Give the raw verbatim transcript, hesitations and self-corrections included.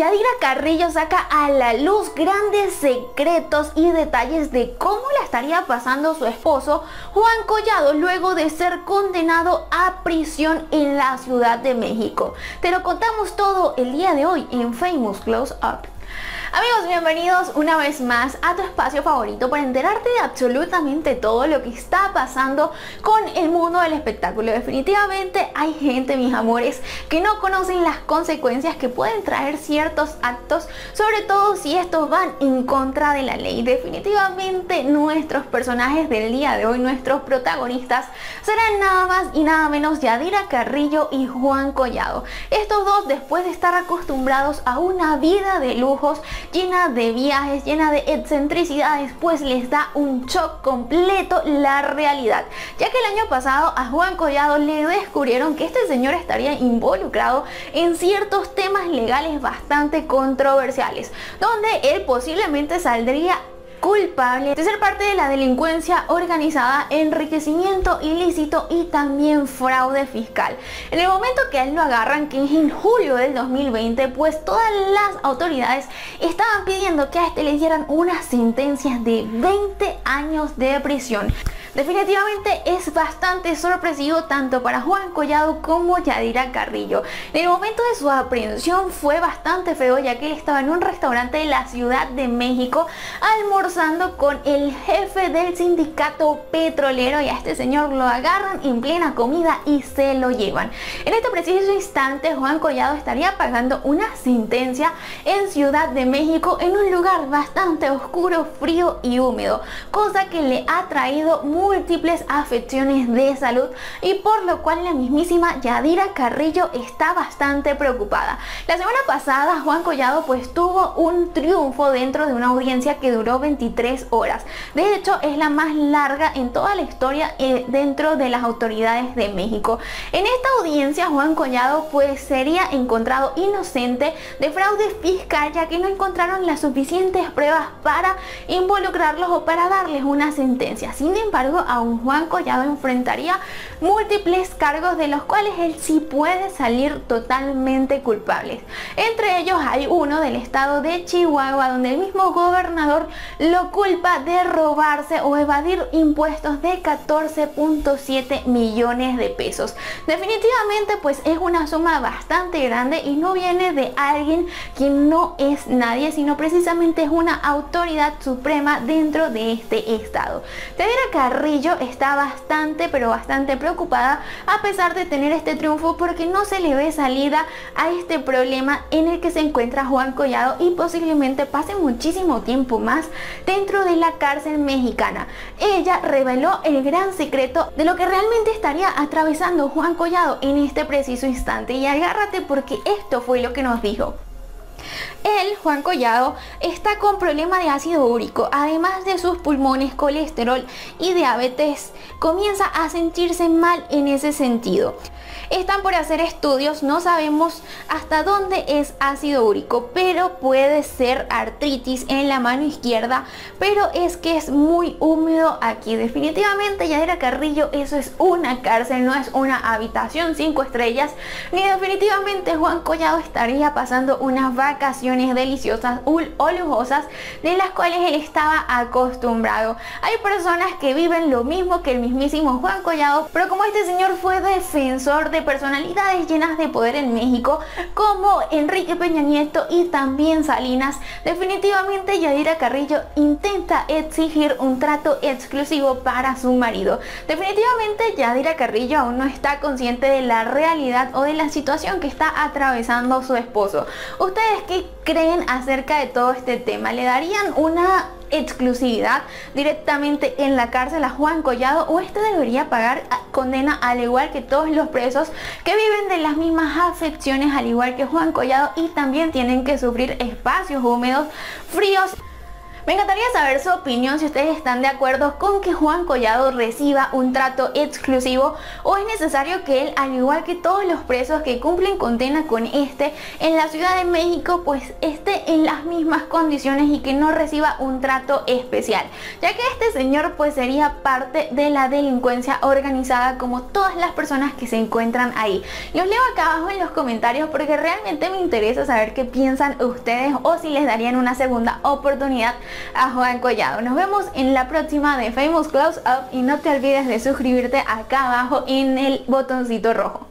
Yadhira Carrillo saca a la luz grandes secretos y detalles de cómo la estaría pasando su esposo Juan Collado luego de ser condenado a prisión en la Ciudad de México. Te lo contamos todo el día de hoy en Famous Close Up. Amigos, bienvenidos una vez más a tu espacio favorito para enterarte de absolutamente todo lo que está pasando con el mundo del espectáculo. Definitivamente hay gente, mis amores, que no conocen las consecuencias que pueden traer ciertos actos, sobre todo si estos van en contra de la ley. Definitivamente nuestros personajes del día de hoy, nuestros protagonistas, serán nada más y nada menos Yadhira Carrillo y Juan Collado. Estos dos, después de estar acostumbrados a una vida de lujos, llena de viajes, llena de excentricidades, pues les da un shock completo la realidad, ya que el año pasado a Juan Collado le descubrieron que este señor estaría involucrado en ciertos temas legales bastante controversiales, donde él posiblemente saldría culpable de ser parte de la delincuencia organizada, enriquecimiento ilícito y también fraude fiscal. En el momento que a él lo agarran, que es en julio del dos mil veinte, pues todas las autoridades estaban pidiendo que a este le dieran unas sentencias de veinte años de prisión. Definitivamente es bastante sorpresivo tanto para Juan Collado como Yadhira Carrillo. En el momento de su aprehensión fue bastante feo, ya que él estaba en un restaurante de la Ciudad de México almorzando con el jefe del sindicato petrolero, y a este señor lo agarran en plena comida y se lo llevan. En este preciso instante Juan Collado estaría pagando una sentencia en Ciudad de México, en un lugar bastante oscuro, frío y húmedo, cosa que le ha traído mucho múltiples afecciones de salud, y por lo cual la mismísima Yadhira Carrillo está bastante preocupada. La semana pasada Juan Collado pues tuvo un triunfo dentro de una audiencia que duró veintitrés horas. De hecho, es la más larga en toda la historia eh, dentro de las autoridades de México. En esta audiencia Juan Collado pues sería encontrado inocente de fraude fiscal, ya que no encontraron las suficientes pruebas para involucrarlos o para darles una sentencia. Sin embargo, a un Juan Collado enfrentaría múltiples cargos de los cuales él sí puede salir totalmente culpable. Entre ellos hay uno del estado de Chihuahua, donde el mismo gobernador lo culpa de robarse o evadir impuestos de catorce punto siete millones de pesos. Definitivamente pues es una suma bastante grande, y no viene de alguien que no es nadie, sino precisamente es una autoridad suprema dentro de este estado. Yadhira Carrillo Carrillo está bastante pero bastante preocupada a pesar de tener este triunfo, porque no se le ve salida a este problema en el que se encuentra Juan Collado, y posiblemente pase muchísimo tiempo más dentro de la cárcel mexicana. Ella reveló el gran secreto de lo que realmente estaría atravesando Juan Collado en este preciso instante, y agárrate porque esto fue lo que nos dijo. Él, Juan Collado, está con problema de ácido úrico, además de sus pulmones, colesterol y diabetes. Comienza a sentirse mal en ese sentido. Están por hacer estudios, no sabemos hasta dónde es ácido úrico, pero puede ser artritis en la mano izquierda, pero es que es muy húmedo aquí. Definitivamente, Yadhira Carrillo, eso es una cárcel, no es una habitación cinco estrellas, ni definitivamente Juan Collado estaría pasando unas vacaciones deliciosas o lujosas de las cuales él estaba acostumbrado. Hay personas que viven lo mismo que el mismísimo Juan Collado, pero como este señor fue defensor de personalidades llenas de poder en México como Enrique Peña Nieto y también Salinas, definitivamente Yadhira Carrillo intenta exigir un trato exclusivo para su marido. Definitivamente Yadhira Carrillo aún no está consciente de la realidad o de la situación que está atravesando su esposo. ¿Ustedes qué creen acerca de todo este tema? ¿Le darían una exclusividad directamente en la cárcel a Juan Collado, o este debería pagar condena al igual que todos los presos que viven de las mismas afecciones al igual que Juan Collado, y también tienen que sufrir espacios húmedos, fríos Me encantaría saber su opinión, si ustedes están de acuerdo con que Juan Collado reciba un trato exclusivo o es necesario que él, al igual que todos los presos que cumplen condena con este en la Ciudad de México, pues esté en las mismas condiciones y que no reciba un trato especial, ya que este señor pues sería parte de la delincuencia organizada como todas las personas que se encuentran ahí. Los leo acá abajo en los comentarios porque realmente me interesa saber qué piensan ustedes o si les darían una segunda oportunidad a Juan Collado. Nos vemos en la próxima de Famous Close Up y no te olvides de suscribirte acá abajo en el botoncito rojo.